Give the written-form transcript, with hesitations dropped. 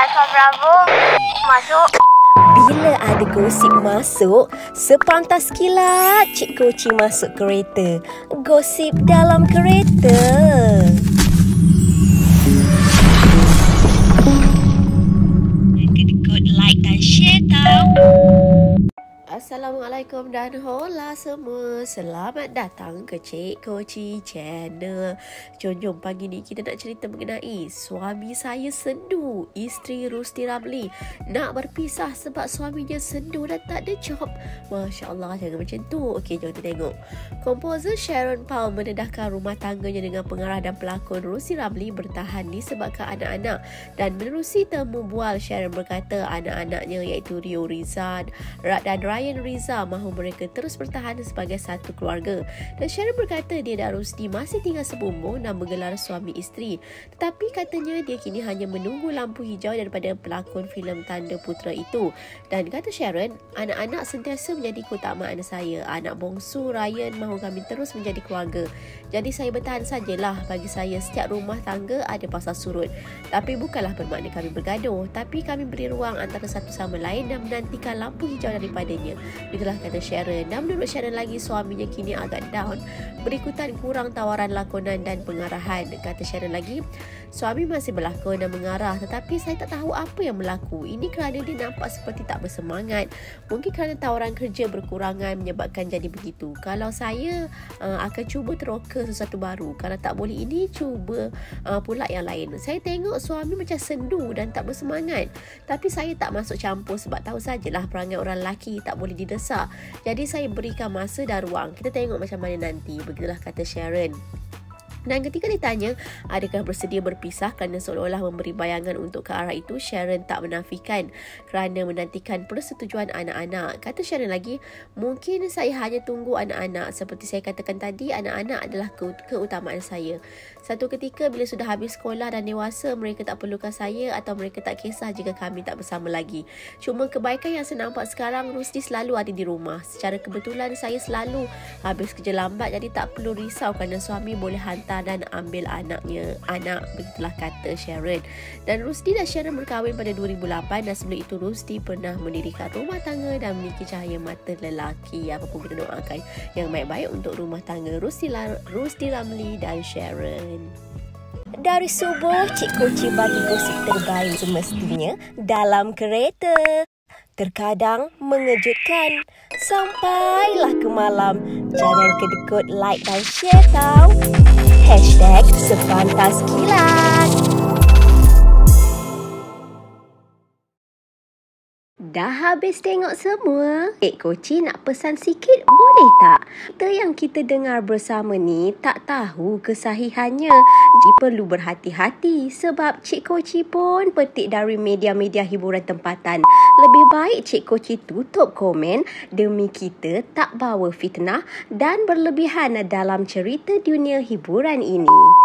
Alfa Bravo masuk. Bila ada gosip masuk, sepantas kilat Cik Koci masuk kereta. Gosip dalam kereta. Kena like dan share tau. Assalamualaikum dan hola semua. Selamat datang ke Cik Koci Channel. Jom pagi ni kita nak cerita mengenai suami saya sendu. Isteri Rosdi Ramli nak berpisah sebab suaminya sendu dan tak ada job. Masya Allah, jangan macam tu. Okey, jom kita tengok. Komposer Sharon Powell mendedahkan rumah tangganya dengan pengarah dan pelakon Rosdi Ramli bertahan disebabkan anak-anak. Dan menerusi temu bual, Sharon berkata anak-anaknya iaitu Raddan Ryan Rizad mahu mereka terus bertahan sebagai satu keluarga. Dan Sharon berkata dia dan Rosdi masih tinggal sebumbung dan menggelar suami isteri. Tetapi katanya dia kini hanya menunggu lampu hijau daripada pelakon filem Tanda Putra itu. Dan kata Sharon, anak-anak sentiasa menjadi keutamaan saya. Anak bongsu Ryan mahu kami terus menjadi keluarga. Jadi saya bertahan sajalah. Bagi saya setiap rumah tangga ada pasal surut. Tapi bukanlah bermakna kami bergaduh. Tapi kami beri ruang antara satu sama lain dan menantikan lampu hijau daripadanya. Itulah kata Sharon. Dan menurut Sharon lagi, suaminya kini agak down berikutan kurang tawaran lakonan dan pengarahan. Kata Sharon lagi, suami masih berlakon dan mengarah, tetapi saya tak tahu apa yang berlaku. Ini kerana dia nampak seperti tak bersemangat. Mungkin kerana tawaran kerja berkurangan menyebabkan jadi begitu. Kalau saya akan cuba teroka sesuatu baru. Kalau tak boleh ini, cuba pula yang lain. Saya tengok suami macam sendu dan tak bersemangat, tapi saya tak masuk campur sebab tahu sajalah perangai orang lelaki tak boleh didesak. Jadi saya berikan masa dan ruang. Kita tengok macam mana nanti. Begitulah kata Sharon. Dan ketika ditanya adakah bersedia berpisah kerana seolah-olah memberi bayangan untuk ke arah itu, Sharon tak menafikan kerana menantikan persetujuan anak-anak. Kata Sharon lagi, mungkin saya hanya tunggu anak-anak. Seperti saya katakan tadi, anak-anak adalah keutamaan saya. Satu ketika bila sudah habis sekolah dan dewasa, mereka tak perlukan saya atau mereka tak kisah jika kami tak bersama lagi. Cuma kebaikan yang saya nampak sekarang, Rosdi selalu ada di rumah. Secara kebetulan saya selalu habis kerja lambat, jadi tak perlu risau kerana suami boleh hantar dan ambil anak. Begitulah kata Sharon. Dan Rosdi dan Sharon berkahwin pada 2008. Dan sebelum itu Rosdi pernah mendirikan rumah tangga dan memiliki cahaya mata lelaki. Apa pun kita doakan yang baik-baik untuk rumah tangga Rosdi Ramli dan Sharon. Dari subuh Cikgu Cibati gosip terbaik semestinya dalam kereta. Terkadang mengejutkan sampailah ke malam. Jangan kedekut like dan share tau. #sepantaskilat. Dah habis tengok semua? Cik Koci nak pesan sikit boleh tak? Kita yang kita dengar bersama ni tak tahu kesahihannya. Jadi perlu berhati-hati sebab Cik Koci pun petik dari media-media hiburan tempatan. Lebih baik Cik Koci tutup komen demi kita tak bawa fitnah dan berlebihan dalam cerita dunia hiburan ini.